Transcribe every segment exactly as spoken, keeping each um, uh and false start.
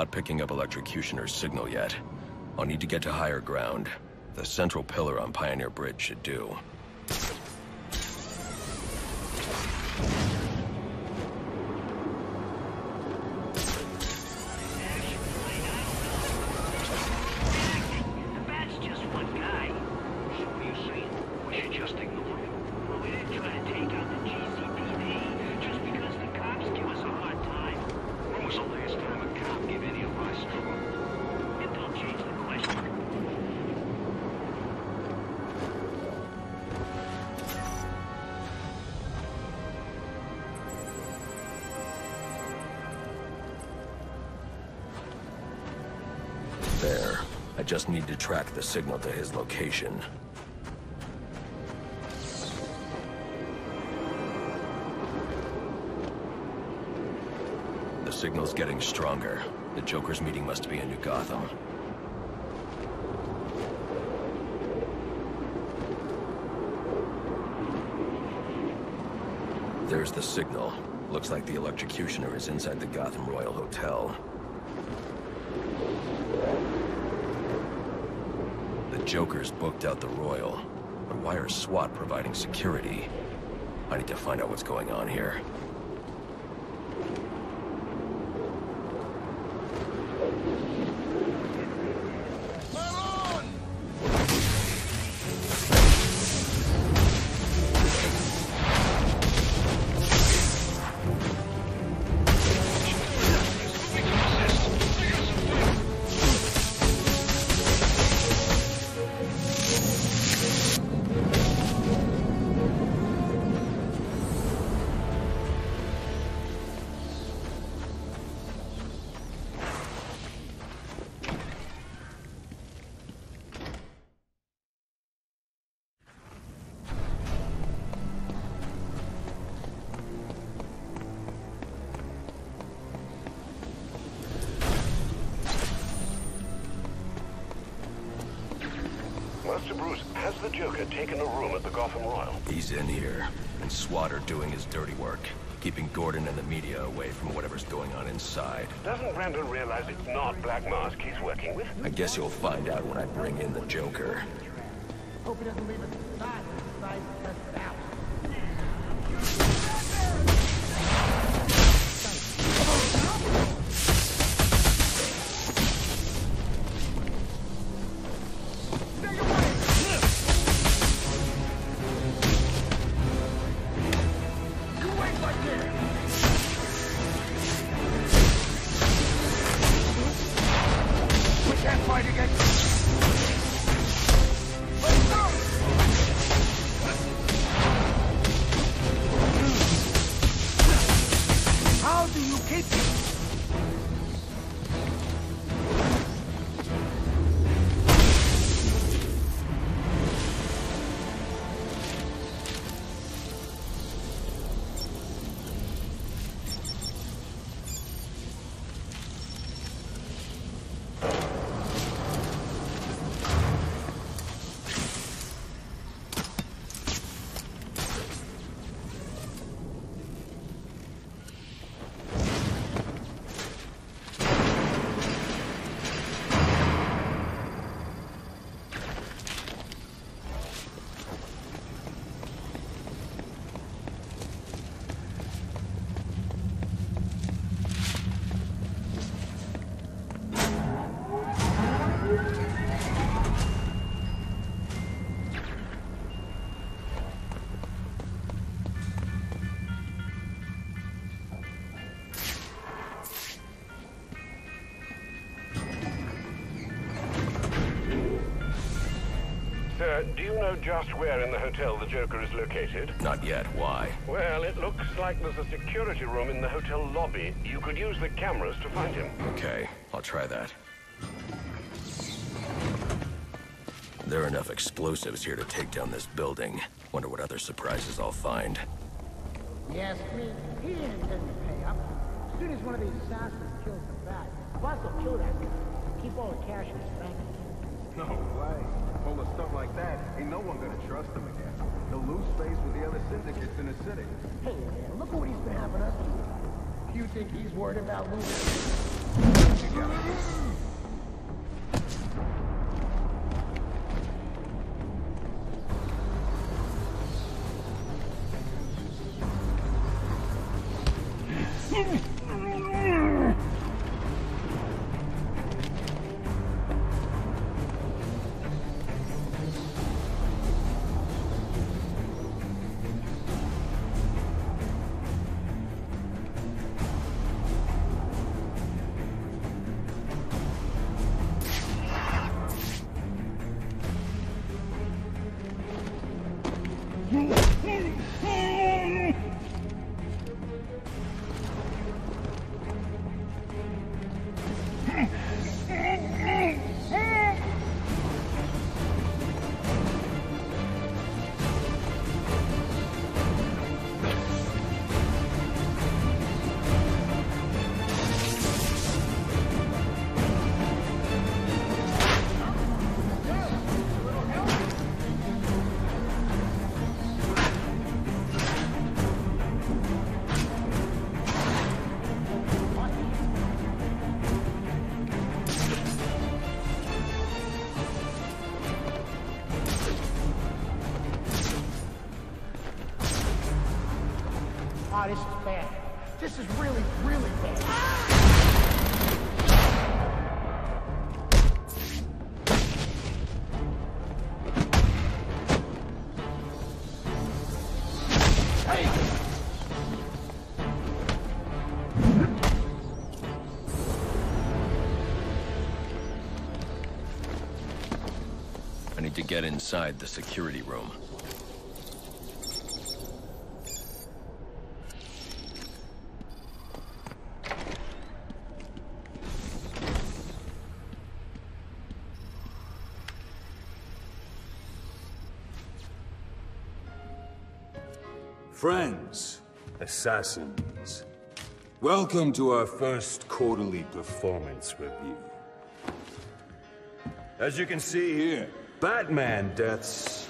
not picking up Electrocutioner's signal yet. I'll need to get to higher ground. The central pillar on Pioneer Bridge should do. Just need to track the signal to his location. The signal's getting stronger. The Joker's meeting must be in New Gotham. There's the signal. Looks like the Electrocutioner is inside the Gotham Royal Hotel. Joker's booked out the Royal, but why are SWAT providing security? I need to find out what's going on here. Has the Joker taken a room at the Gotham Royal? He's in here, and SWAT are doing his dirty work, keeping Gordon and the media away from whatever's going on inside. Doesn't Brandon realize it's not Black Mask he's working with? I guess you'll find out when I bring in the Joker. Hope he doesn't leave us inside. Inside, inside out. Do you know just where in the hotel the Joker is located? Not yet. Why? Well, it looks like there's a security room in the hotel lobby. You could use the cameras to find him. Okay, I'll try that. There are enough explosives here to take down this building. Wonder what other surprises I'll find. Yes, please. He doesn't pay up. As soon as one of these assassins kills the bat, boss will kill that guy. Keep all the cash in his bank. No way. Full of stuff like that, ain't no one gonna trust him again. He'll lose face with the other syndicates in the city. Hey, man, look at what he's been having us do. You think he's worried about losing? Ah, this is bad. This is really, really bad. I need to get inside the security room. Friends, assassins, welcome to our first quarterly performance review. As you can see here, Batman deaths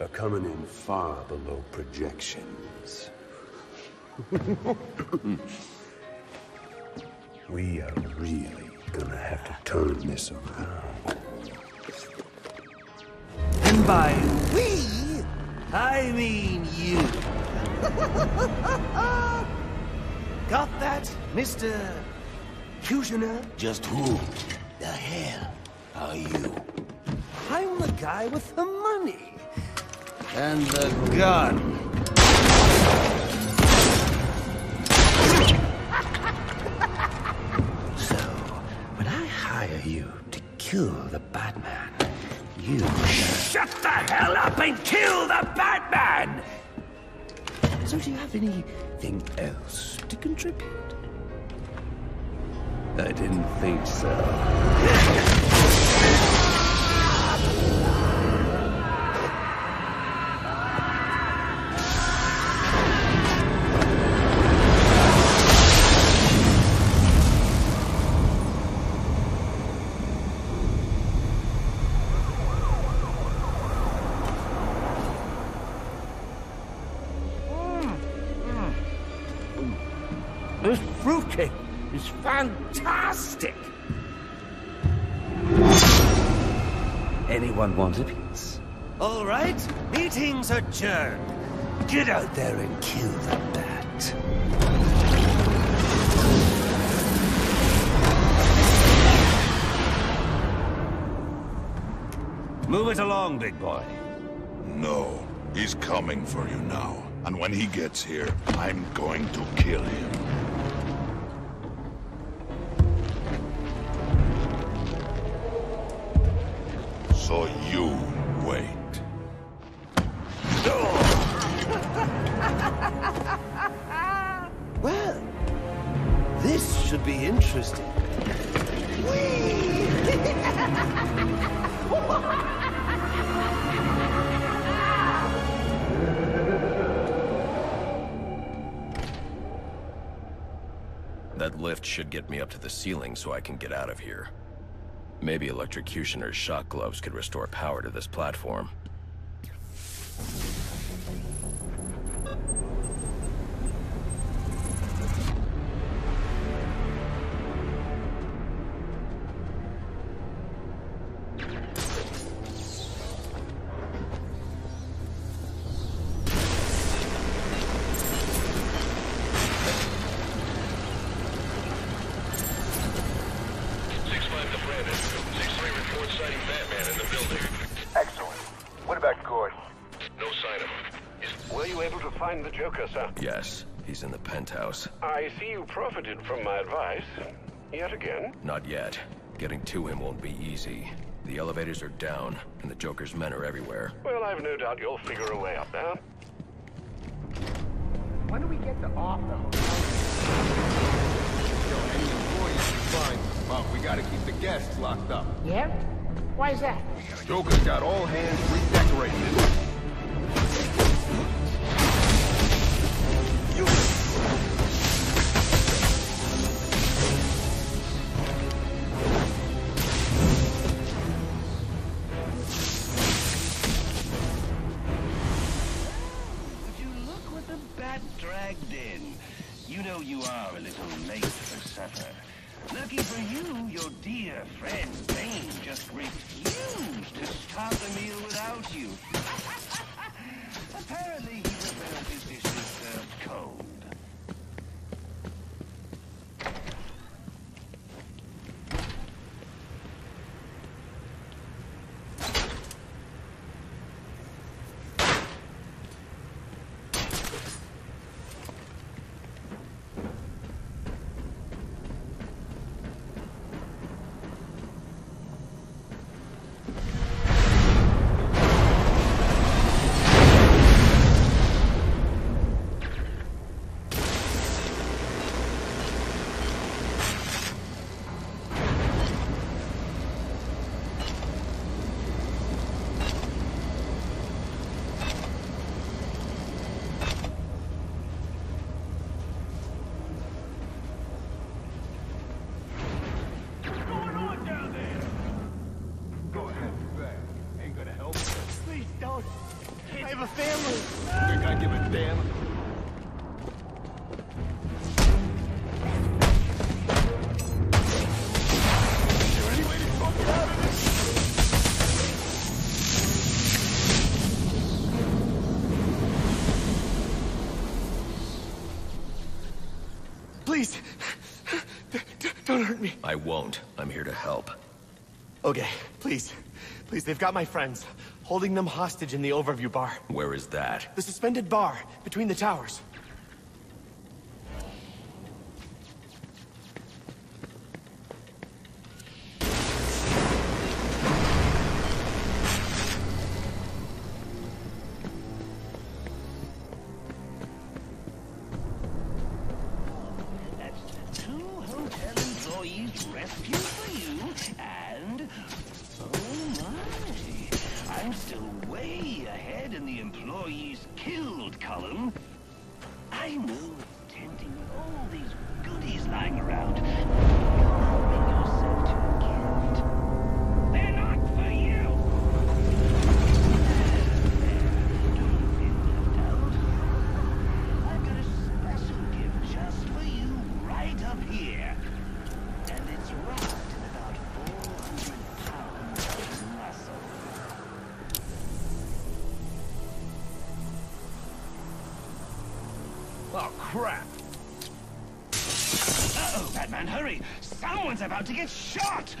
are coming in far below projections. We are really gonna have to turn this around. And by we, I mean you. Got that, Mister Kushner? Just who the hell are you? I'm the guy with the money. And the gun. So, when I hire you to kill the Batman, you... Shut the hell up and kill the Batman! So do you have anything else to contribute? I didn't think so. This fruitcake is fantastic! Anyone want a piece? All right, meeting's adjourned. Get out there and kill the bat. Move it along, big boy. No, he's coming for you now. And when he gets here, I'm going to kill him. So you wait. Well, this should be interesting. That lift should get me up to the ceiling so I can get out of here. Maybe Electrocutioner's shock gloves could restore power to this platform. Yes, he's in the penthouse. I see you profited from my advice. Yet again? Not yet. Getting to him won't be easy. The elevators are down, and the Joker's men are everywhere. Well, I've no doubt you'll figure a way up there. When do we get to off the hotel? Yo, any employees should find them. Well, we gotta keep the guests locked up. Yeah? Why is that? Joker's got all hands redecorated. Lucky for you, your dear friend Bane just refused to start the meal without you. Apparently he developed his dishes served cold. save a family. Think I give a damn? I won't. I'm here to help. Okay, please. Please, they've got my friends. Holding them hostage in the overview bar. Where is that? The suspended bar, between the towers. About to get shot!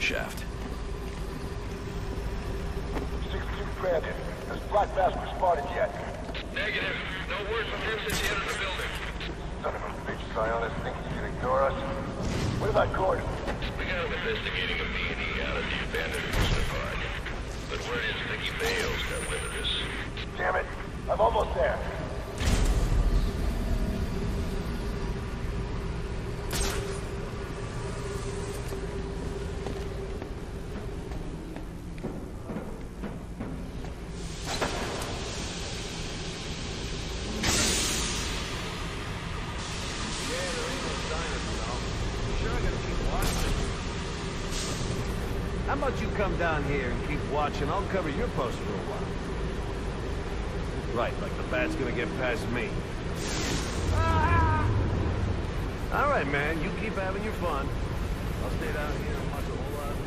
Shaft. sixty-two granted. Has Black Mask responded yet? Negative. No word from him since he entered the building. Son of a bitch, Psionis thinks he can ignore us. What about Gordon? We got him investigating a B and E out of the abandoned Kushner Park. But word is Vicky Bale's got wind of this. Damn it. I'm almost there. Down here and keep watching. I'll cover your post for a while. Right, like the bat's gonna get past me. Ah! All right, man, you keep having your fun. I'll stay down here and watch a whole lot of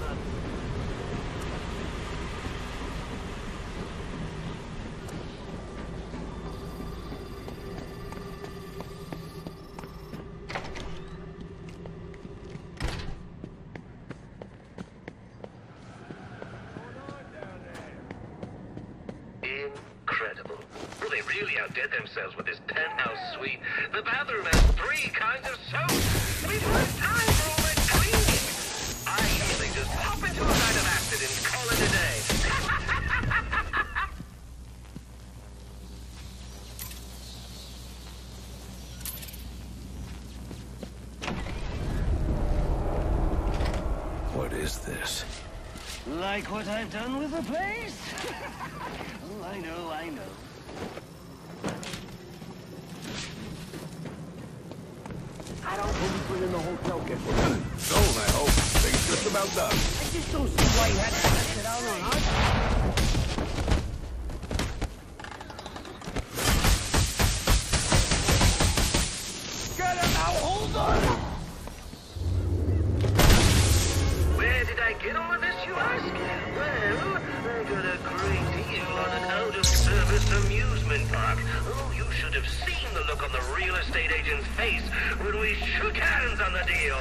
Like what I've done with the place? Oh, I know, I know. I don't think we're in the hotel kitchen. Sold, I hope. Things just about done. I just don't see why you had to pass it out on us. Get him out! Hold on! Where did I get all of this, you ask? Well, I got a great deal on an out-of-service amusement park. Oh, you should have seen the look on the real estate agent's face when we shook hands on the deal.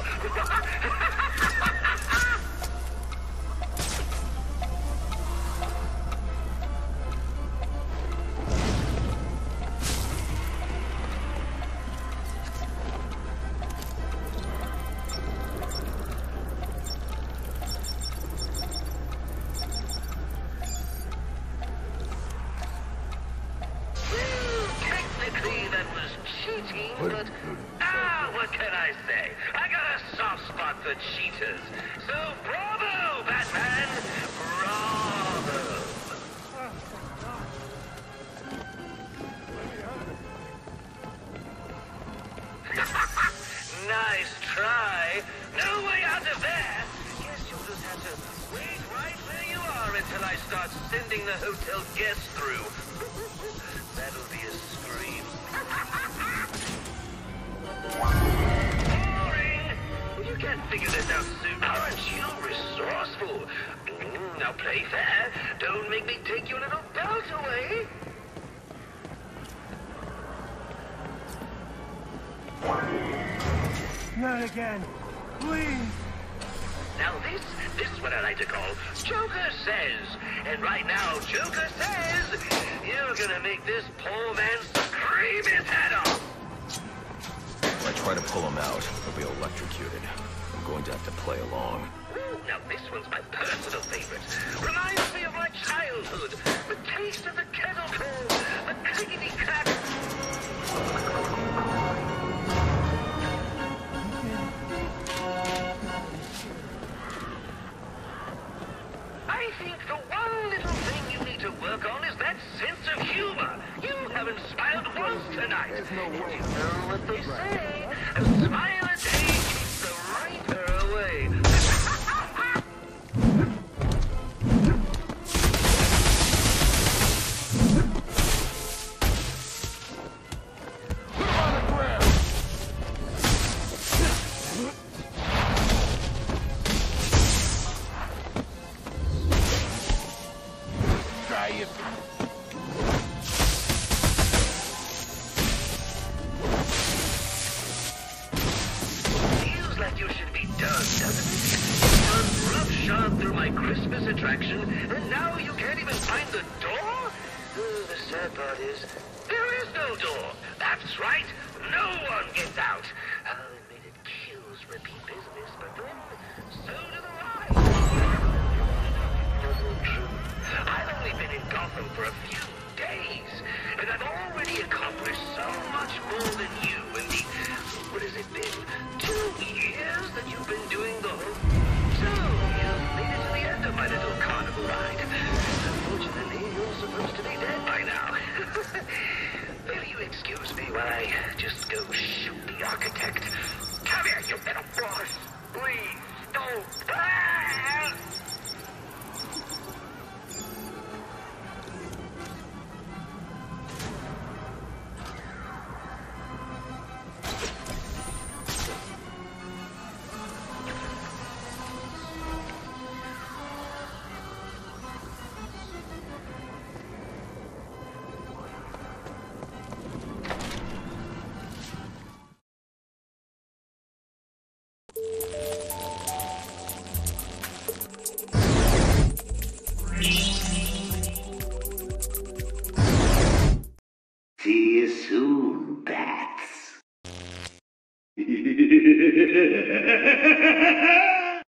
Soon, bats.